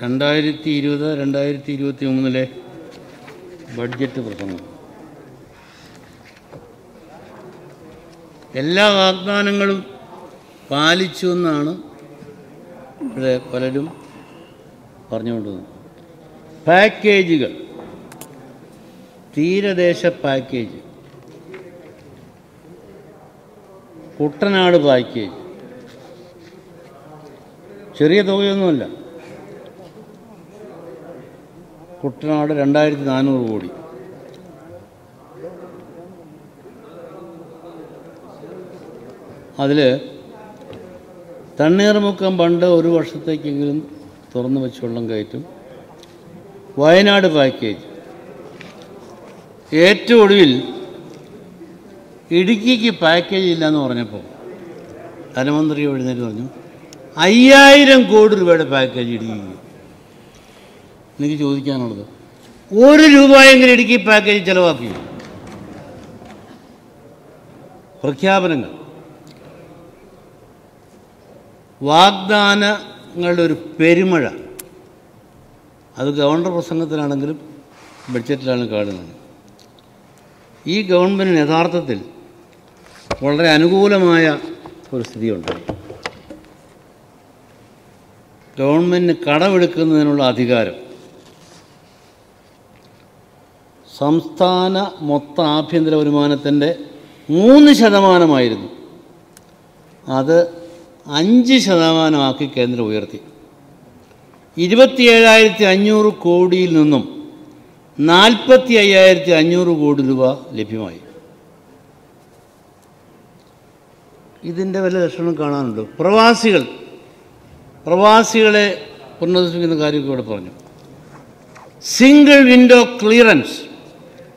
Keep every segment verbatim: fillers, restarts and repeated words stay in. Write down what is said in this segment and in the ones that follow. രണ്ടായിരത്തി ഇരുപത് രണ്ടായിരത്തി ഇരുപത്തി മൂന്നിലെ ബഡ്ജറ്റ് പ്രസംഗം. എല്ലാ വാഗ്ദാനങ്ങളും പാലിച്ചു എന്നാണ് ഇവിടെ പലരും പറഞ്ഞുകൊണ്ടിരുന്നത്. പാക്കേജുകൾ, തീരദേശ പാക്കേജ്, കുട്ടനാട് പാക്കേജ് ചെറിയ തുകയൊന്നുമല്ല. കുട്ടനാട് രണ്ടായിരത്തി നാനൂറ് കോടി, അതിൽ തണ്ണീർമുക്കം പണ്ട് ഒരു വർഷത്തേക്കെങ്കിലും തുറന്നു വെച്ച് വെള്ളം കയറ്റും. വയനാട് പാക്കേജ്, ഏറ്റവും ഒടുവിൽ ഇടുക്കിക്ക് പാക്കേജ് ഇല്ലയെന്ന് പറഞ്ഞപ്പോൾ ധനമന്ത്രി എഴുന്നേറ്റ് പറഞ്ഞു അയ്യായിരം കോടി രൂപയുടെ പാക്കേജ് ഇടുക്കിക്ക്. എനിക്ക് ചോദിക്കാനുള്ളത്, ഒരു രൂപയെങ്കിലും ഇടുക്കി പാക്കേജ് ചിലവാക്കി? പ്രഖ്യാപനങ്ങൾ, വാഗ്ദാനങ്ങളുടെ ഒരു പെരുമഴ, അത് ഗവർണർ പ്രസംഗത്തിലാണെങ്കിലും ബഡ്ജറ്റിലാണ് കാണുന്നത്. ഈ ഗവൺമെൻറ്റിന് യഥാർത്ഥത്തിൽ വളരെ അനുകൂലമായ ഒരു സ്ഥിതിയുണ്ട്. ഗവൺമെൻറ്റിന് കടമെടുക്കുന്നതിനുള്ള അധികാരം സംസ്ഥാന മൊത്ത ആഭ്യന്തര വരുമാനത്തിൻ്റെ മൂന്ന് ശതമാനമായിരുന്നു, അത് അഞ്ച് ശതമാനമാക്കി കേന്ദ്രം ഉയർത്തി. ഇരുപത്തി ഏഴായിരത്തി അഞ്ഞൂറ് കോടിയിൽ നിന്നും നാൽപ്പത്തി അയ്യായിരത്തി അഞ്ഞൂറ് കോടി രൂപ ലഭ്യമായി. ഇതിൻ്റെ വല്ല ലക്ഷണം കാണാനുണ്ട്. പ്രവാസികൾ, പ്രവാസികളെ പുനരധിവസിക്കുന്ന കാര്യമൊക്കെ ഇവിടെ പറഞ്ഞു. സിംഗിൾ വിൻഡോ ക്ലിയറൻസ്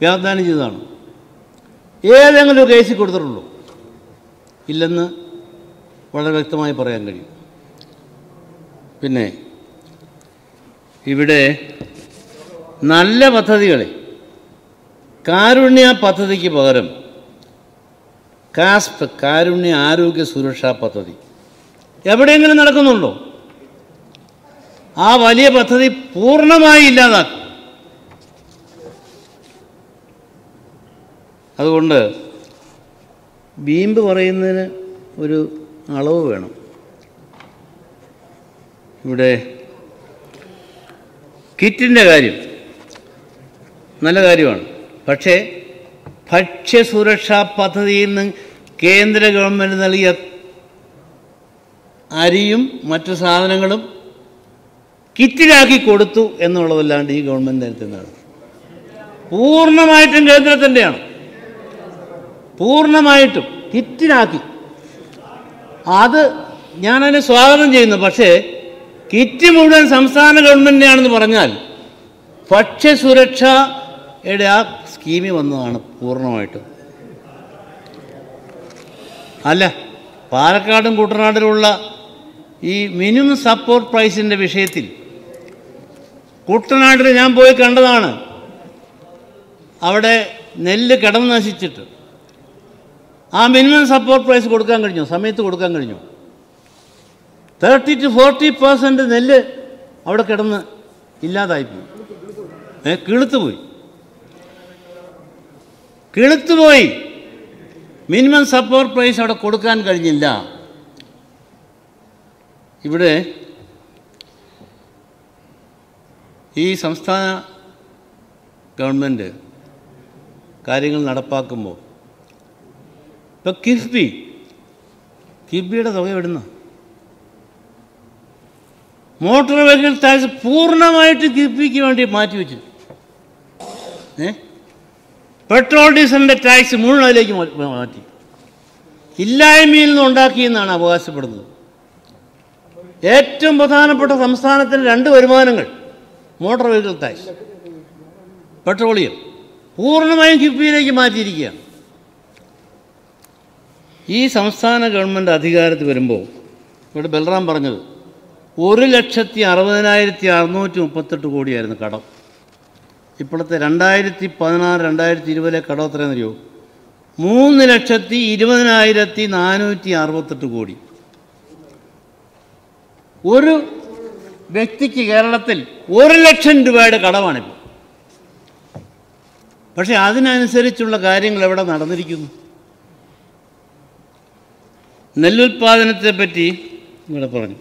വാഗ്ദാനം ചെയ്തതാണ്. ഏതെങ്കിലും കേസിൽ കൊടുത്തിട്ടുള്ളൂ? ഇല്ലെന്ന് വളരെ വ്യക്തമായി പറയാൻ കഴിയും. പിന്നെ ഇവിടെ നല്ല പദ്ധതികളെ കാരുണ്യ പദ്ധതിക്ക് പകരം കാസ്പ്, കാരുണ്യ ആരോഗ്യ സുരക്ഷാ പദ്ധതി എവിടെയെങ്കിലും നടക്കുന്നുണ്ടോ? ആ വലിയ പദ്ധതി പൂർണ്ണമായി ഇല്ലാതാക്കും. അതുകൊണ്ട് വീമ്പ് പറയുന്നതിന് ഒരു അളവ് വേണം. ഇവിടെ കിറ്റിൻ്റെ കാര്യം നല്ല കാര്യമാണ്, പക്ഷേ ഭക്ഷ്യസുരക്ഷാ പദ്ധതിയിൽ നിന്ന് കേന്ദ്ര ഗവൺമെൻറ് നൽകിയ അരിയും മറ്റു സാധനങ്ങളും കിറ്റിലാക്കി കൊടുത്തു എന്നുള്ളതല്ലാണ്ട് ഈ ഗവൺമെൻറ് നേരത്തെ പൂർണ്ണമായിട്ടും കേന്ദ്രത്തിൻ്റെയാണ്, പൂർണ്ണമായിട്ടും കിറ്റിലാക്കി. അത് ഞാനതിനെ സ്വാഗതം ചെയ്യുന്നു. പക്ഷേ കിറ്റ് മുഴുവൻ സംസ്ഥാന ഗവൺമെൻറ്റിനെയാണെന്ന് പറഞ്ഞാൽ ഭക്ഷ്യസുരക്ഷയുടെ ആ സ്കീമിൽ വന്നതാണ് പൂർണ്ണമായിട്ടും. അല്ല, പാലക്കാടും കുട്ടനാടിലുള്ള ഈ മിനിമം സപ്പോർട്ട് പ്രൈസിൻ്റെ വിഷയത്തിൽ കുട്ടനാട്ടിൽ ഞാൻ പോയി കണ്ടതാണ്. അവിടെ നെല്ല് കിടന്ന് നശിച്ചിട്ട് ആ മിനിമം സപ്പോർട്ട് പ്രൈസ് കൊടുക്കാൻ കഴിഞ്ഞു, സമയത്ത് കൊടുക്കാൻ കഴിഞ്ഞു. തേർട്ടി ടു ഫോർട്ടി പെർസെൻറ്റ് നെല്ല് അവിടെ കിടന്ന് ഇല്ലാതായിപ്പോയി, കിളുത്തുപോയി കിളുത്തുപോയി മിനിമം സപ്പോർട്ട് പ്രൈസ് അവിടെ കൊടുക്കാൻ കഴിഞ്ഞില്ല. ഇവിടെ ഈ സംസ്ഥാന ഗവൺമെൻറ് കാര്യങ്ങൾ നടപ്പാക്കുമ്പോൾ ഇപ്പം കിഫ്ബി, കിഫ്ബിയുടെ തുക എവിടുന്ന? മോട്ടോർ വെഹിക്കിൾ ടാക്സ് പൂർണ്ണമായിട്ട് കിഫ്ബിക്ക് വേണ്ടി മാറ്റിവെച്ചു. ഏ പെട്രോൾ ഡീസലിൻ്റെ ടാക്സ് മുഴുവൻ അതിലേക്ക് മാറ്റി. ഇല്ലായ്മയിൽ നിന്ന് ഉണ്ടാക്കിയെന്നാണ് അവകാശപ്പെടുന്നത്. ഏറ്റവും പ്രധാനപ്പെട്ട സംസ്ഥാനത്തിൻ്റെ രണ്ട് വരുമാനങ്ങൾ മോട്ടോർ വെഹിക്കിൾ ടാക്സ്, പെട്രോളിയം, പൂർണ്ണമായും കിഫ്ബിയിലേക്ക് മാറ്റിയിരിക്കുകയാണ്. ഈ സംസ്ഥാന ഗവൺമെൻറ് അധികാരത്തിൽ വരുമ്പോൾ ഇവിടെ ബൽറാം പറഞ്ഞത് ഒരു ലക്ഷത്തി അറുപതിനായിരത്തി അറുന്നൂറ്റി മുപ്പത്തെട്ട് കോടിയായിരുന്നു കടം. ഇപ്പോഴത്തെ രണ്ടായിരത്തി പതിനാറ് രണ്ടായിരത്തി ഇരുപതിലെ കടം എത്രയാണെന്ന് അറിയോ? മൂന്ന് ലക്ഷത്തി ഇരുപതിനായിരത്തി നാനൂറ്റി അറുപത്തെട്ട് കോടി. ഒരു व्यक्ति की കേരളത്തിൽ ഒരു ലക്ഷം രൂപയുടെ കടമാണ് ഇപ്പോൾ. പക്ഷേ അതിനനുസരിച്ചുള്ള കാര്യങ്ങൾ ഇവിടെ നടന്നിരിക്കുന്നു. നെല്ലുൽപാദനത്തെ പറ്റി ഇവിടെ പറഞ്ഞു.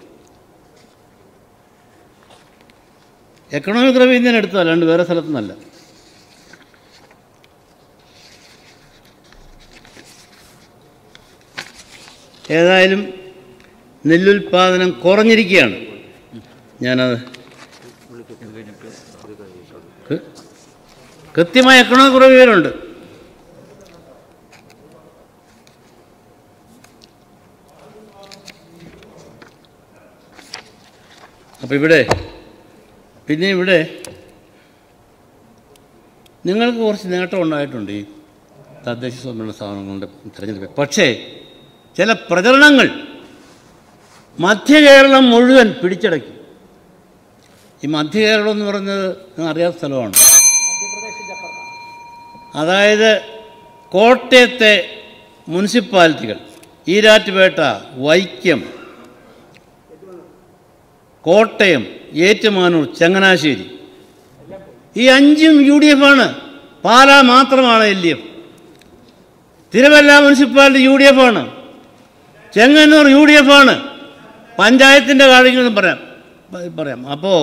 എക്കണോമിക് റവ്യൂ ഇന്ത്യൻ എടുത്തു അല്ലാണ്ട് വേറെ സ്ഥലത്തുനിന്നല്ല. ഏതായാലും നെല്ലുൽപാദനം കുറഞ്ഞിരിക്കുകയാണ്. ഞാനത് കൃത്യമായ എക്കണോമിക് റിവ്യൂണ്ട്. അപ്പം ഇവിടെ പിന്നെ ഇവിടെ നിങ്ങൾക്ക് കുറച്ച് നേട്ടം ഉണ്ടായിട്ടുണ്ട് ഈ തദ്ദേശ സ്വയംഭരണ സ്ഥാപനങ്ങളുടെ തിരഞ്ഞെടുപ്പ്. പക്ഷേ ചില പ്രചരണങ്ങൾ മധ്യ കേരളം മുഴുവൻ പിടിച്ചടക്കി. ഈ മധ്യ കേരളം എന്ന് പറഞ്ഞത് നിങ്ങൾ അറിയാത്ത സ്ഥലമാണ്. അതായത് കോട്ടയത്തെ മുനിസിപ്പാലിറ്റികൾ ഈരാറ്റുപേട്ട, വൈക്കം, കോട്ടയം, ഏറ്റുമാനൂർ, ചങ്ങനാശ്ശേരി ഈ അഞ്ചും യു ഡി എഫ് ആണ്. പാലാ മാത്രമാണ് L D F. Thiruvalla municipality U D F ആണ്. ചെങ്ങന്നൂർ യു ഡി എഫ് ആണ്. പഞ്ചായത്തിൻ്റെ കാര്യങ്ങളും പറയാം പറയാം അപ്പോൾ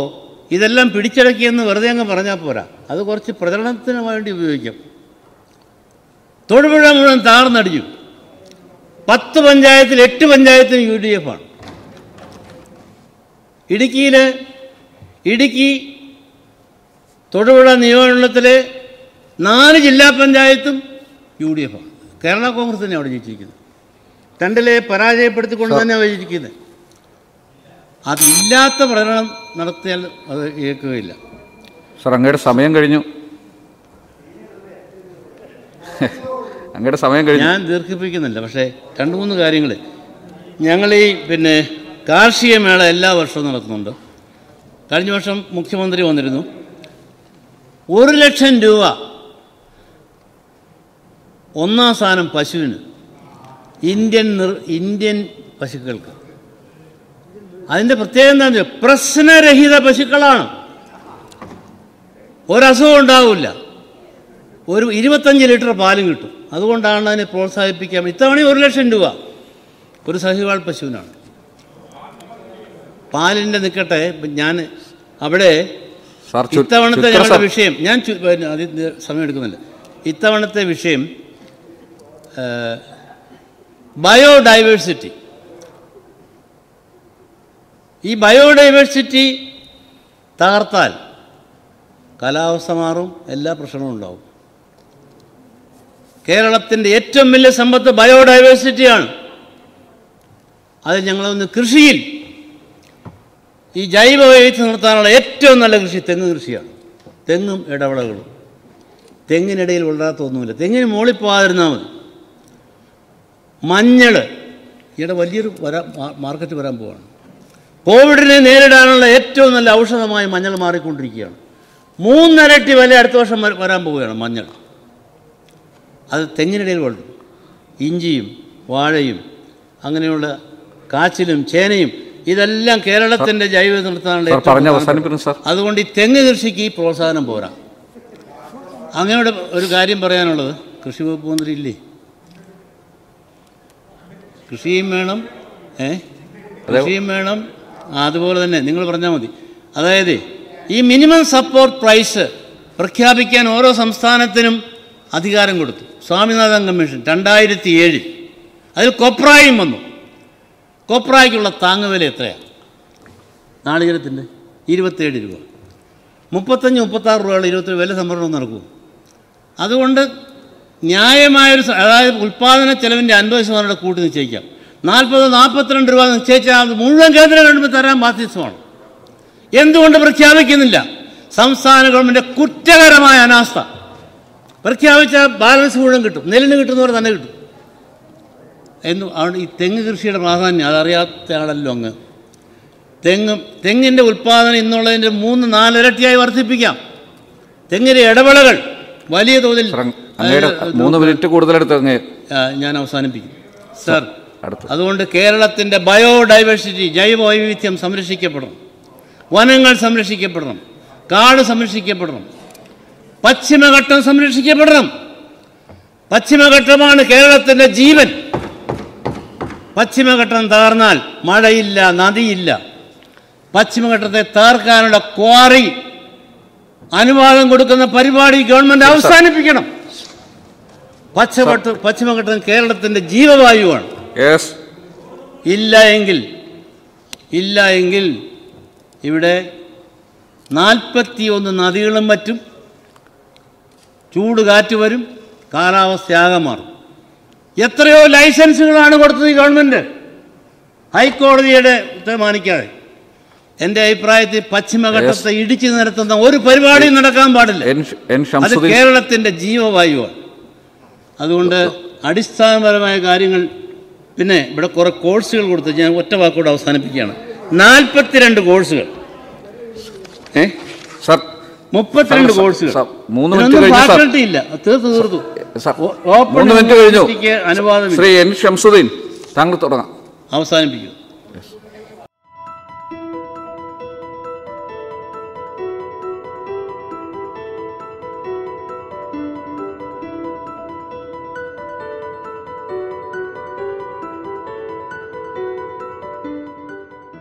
ഇതെല്ലാം പിടിച്ചടക്കിയെന്ന് വെറുതെ അങ്ങ് പറഞ്ഞാൽ പോരാ. അത് കുറച്ച് പ്രചരണത്തിന് വേണ്ടി ഉപയോഗിക്കാം. തൊടുപുഴ മുഴുവൻ താർന്നടിച്ചു. പത്ത് പഞ്ചായത്തിൽ എട്ട് പഞ്ചായത്തിന് യു ഡി എഫ് ആണ്. ഇടുക്കിയിൽ ഇടുക്കി തൊടുപുഴ നിയോജനമണ്ഡലത്തിലെ നാല് ജില്ലാ പഞ്ചായത്തും യു ഡി എഫ് ആണ്. കേരള കോൺഗ്രസ് തന്നെ അവിടെ ജയിച്ചിരിക്കുന്നത്. രണ്ടിലെ പരാജയപ്പെടുത്തിക്കൊണ്ട് തന്നെ അവർ ജയിച്ചിരിക്കുന്നത്. അതില്ലാത്ത പ്രകടനം നടത്തിയാൽ അത് ഏൽക്കുകയില്ല. സാർ, അങ്ങയുടെ സമയം കഴിഞ്ഞു. അങ്ങയുടെ സമയം കഴിഞ്ഞു. ഞാൻ ദീർഘിപ്പിക്കുന്നില്ല. പക്ഷേ രണ്ട് മൂന്ന് കാര്യങ്ങൾ. ഞങ്ങൾ ഈ പിന്നെ കാർഷിക മേള എല്ലാ വർഷവും നടക്കുന്നുണ്ട്. കഴിഞ്ഞ വർഷം മുഖ്യമന്ത്രി വന്നിരുന്നു. ഒരു ലക്ഷം രൂപ ഒന്നാം സ്ഥാനം പശുവിന്, ഇന്ത്യൻ നിർ ഇന്ത്യൻ പശുക്കൾക്ക്. അതിൻ്റെ പ്രത്യേകത എന്താണെന്ന് വെച്ചാൽ പ്രശ്നരഹിത പശുക്കളാണ്. ഒരസുഖം ഉണ്ടാവില്ല. ഒരു ഇരുപത്തഞ്ച് ലിറ്റർ പാലും കിട്ടും. അതുകൊണ്ടാണ് അതിനെ പ്രോത്സാഹിപ്പിക്കാൻ. ഇത്തവണ ഒരു ലക്ഷം രൂപ ഒരു സഹിവാൾ പശുവിനാണ്. പാലിൻ്റെ നിൽക്കട്ടെ. ഞാൻ അവിടെ ഇത്തവണത്തെ ഞങ്ങളുടെ വിഷയം ഞാൻ സമയം എടുക്കുന്നില്ല. ഇത്തവണത്തെ വിഷയം ബയോഡൈവേഴ്സിറ്റി. ഈ ബയോഡൈവേഴ്സിറ്റി തകർത്താൽ കാലാവസ്ഥ മാറും, എല്ലാ പ്രശ്നവും ഉണ്ടാവും. കേരളത്തിൻ്റെ ഏറ്റവും വലിയ സമ്പത്ത് ബയോഡൈവേഴ്സിറ്റിയാണ്. അത് ഞങ്ങളൊന്ന് കൃഷിയിൽ ഈ ജൈവ വൈവിധ്യം നിർത്താനുള്ള ഏറ്റവും നല്ല കൃഷി തെങ്ങ് കൃഷിയാണ്. തെങ്ങും ഇടവിളകളും. തെങ്ങിനിടയിൽ വളരാത്തൊന്നുമില്ല. തെങ്ങിന് മുകളിൽ പോകാതിരുന്നാൽ മതി. മഞ്ഞൾ ഇവിടെ വലിയൊരു വരാൻ മാർക്കറ്റ് വരാൻ പോവാണ്. കോവിഡിനെ നേരിടാനുള്ള ഏറ്റവും നല്ല ഔഷധമായി മഞ്ഞൾ മാറിക്കൊണ്ടിരിക്കുകയാണ്. മൂന്നരട്ടി വില അടുത്ത വർഷം വരാൻ പോവുകയാണ് മഞ്ഞൾ. അത് തെങ്ങിനിടയിൽ വളരും. ഇഞ്ചിയും വാഴയും അങ്ങനെയുള്ള കാച്ചിലും ചേനയും ഇതെല്ലാം കേരളത്തിൻ്റെ ജൈവ നിർത്താനുള്ള. അതുകൊണ്ട് ഈ തെങ്ങ് കൃഷിക്ക് ഈ പ്രോത്സാഹനം പോരാ. അങ്ങനെയുള്ള ഒരു കാര്യം പറയാനുള്ളത്, കൃഷി വകുപ്പ് മന്ത്രി ഇല്ലേ? കൃഷിയും വേണം, ഏ കൃഷിയും വേണം. അതുപോലെ തന്നെ നിങ്ങൾ പറഞ്ഞാൽ മതി. അതായത് ഈ മിനിമം സപ്പോർട്ട് പ്രൈസ് പ്രഖ്യാപിക്കാൻ ഓരോ സംസ്ഥാനത്തിനും അധികാരം കൊടുത്തു. സ്വാമിനാഥൻ കമ്മീഷൻ രണ്ടായിരത്തി ഏഴിൽ അതിൽ കൊപ്രായും വന്നു. കൊപ്രായ്ക്കുള്ള താങ്ങുവില എത്രയാണ്? നാളികേരത്തിൻ്റെ ഇരുപത്തേഴ് രൂപ. മുപ്പത്തഞ്ച് മുപ്പത്താറ് രൂപയുള്ള ഇരുപത്തേഴ് വില സംഭരണം നടക്കും. അതുകൊണ്ട് ന്യായമായൊരു, അതായത് ഉൽപ്പാദന ചെലവിൻ്റെ അൻപത് ശതമാനം കൂട്ടി നിശ്ചയിക്കാം. നാൽപ്പത് നാൽപ്പത്തിരണ്ട് രൂപ നിശ്ചയിച്ചാൽ അത് മുഴുവൻ കേന്ദ്ര ഗവൺമെൻറ് തരാൻ ബാധ്യസ്ഥമാണ്. എന്തുകൊണ്ട് പ്രഖ്യാപിക്കുന്നില്ല? സംസ്ഥാന ഗവൺമെൻറ് കുറ്റകരമായ അനാസ്ഥ. പ്രഖ്യാപിച്ചാൽ ബാലൻസ് മുഴുവൻ കിട്ടും, നെല്ലിന് കിട്ടുന്നവർ തന്നെ കിട്ടും. എന്നും ആണ് ഈ തെങ്ങ് കൃഷിയുടെ പ്രാധാന്യം. അതറിയാത്തയാളല്ലോ അങ്ങ്. തെങ്ങും തെങ്ങിൻ്റെ ഉൽപ്പാദനം ഇന്നുള്ളതിൻ്റെ മൂന്ന് നാലിരട്ടിയായി വർദ്ധിപ്പിക്കാം. തെങ്ങിൻ്റെ ഇടവേളകൾ വലിയ തോതിൽ. മൂന്ന് മിനിറ്റ് കൂടുതലെടുത്ത് ഞാൻ അവസാനിപ്പിക്കും സാർ. അതുകൊണ്ട് കേരളത്തിൻ്റെ ബയോഡൈവേഴ്സിറ്റി, ജൈവ വൈവിധ്യം സംരക്ഷിക്കപ്പെടണം. വനങ്ങൾ സംരക്ഷിക്കപ്പെടണം, കാട് സംരക്ഷിക്കപ്പെടണം, പശ്ചിമഘട്ടം സംരക്ഷിക്കപ്പെടണം. പശ്ചിമഘട്ടമാണ് കേരളത്തിൻ്റെ ജീവൻ. പശ്ചിമഘട്ടം തകർന്നാൽ മഴയില്ല, നദിയില്ല. പശ്ചിമഘട്ടത്തെ തകർക്കാനുള്ള ക്വാറി അനുവാദം കൊടുക്കുന്ന പരിപാടി ഗവൺമെൻറ് അവസാനിപ്പിക്കണം. പശ്ചിമഘട്ട പശ്ചിമഘട്ടം കേരളത്തിൻ്റെ ജീവവായുവാണ്. ഇല്ല എങ്കിൽ ഇല്ല എങ്കിൽ ഇവിടെ നാൽപ്പത്തി ഒന്ന് നദികളും മറ്റും ചൂട് കാറ്റ് വരും, കാലാവസ്ഥയാകെ മാറും. എത്രയോ ലൈസൻസുകളാണ് കൊടുത്തത് ഈ ഗവൺമെൻറ് ഹൈക്കോടതിയുടെ ഉത്തരവ് മാനിക്കാതെ. എൻ്റെ അഭിപ്രായത്തിൽ പശ്ചിമഘട്ടത്തെ ഇടിച്ചു നിരത്തുന്ന ഒരു പരിപാടിയും നടക്കാൻ പാടില്ല. അത് കേരളത്തിൻ്റെ ജീവവായുവാണ്. അതുകൊണ്ട് അടിസ്ഥാനപരമായ കാര്യങ്ങൾ. പിന്നെ ഇവിടെ കുറേ കോഴ്സുകൾ കൊടുത്ത് ഞാൻ ഒറ്റ വാക്കോട് അവസാനിപ്പിക്കുകയാണ്. നാൽപ്പത്തിരണ്ട് കോഴ്സുകൾ, ഏ സർ മുപ്പത്തിരണ്ട് കോഴ്സുകൾ, ഫാക്കൽറ്റി ഇല്ല. തീർത്തു തീർത്തു ഓപ്പൺ യൂണിവേഴ്സിറ്റിക്ക് അനുവാദം. ശ്രീ എൻ ഷംസുദ്ദീൻ താങ്കൾ തുടങ്ങാം, അവസാനിപ്പിക്കും.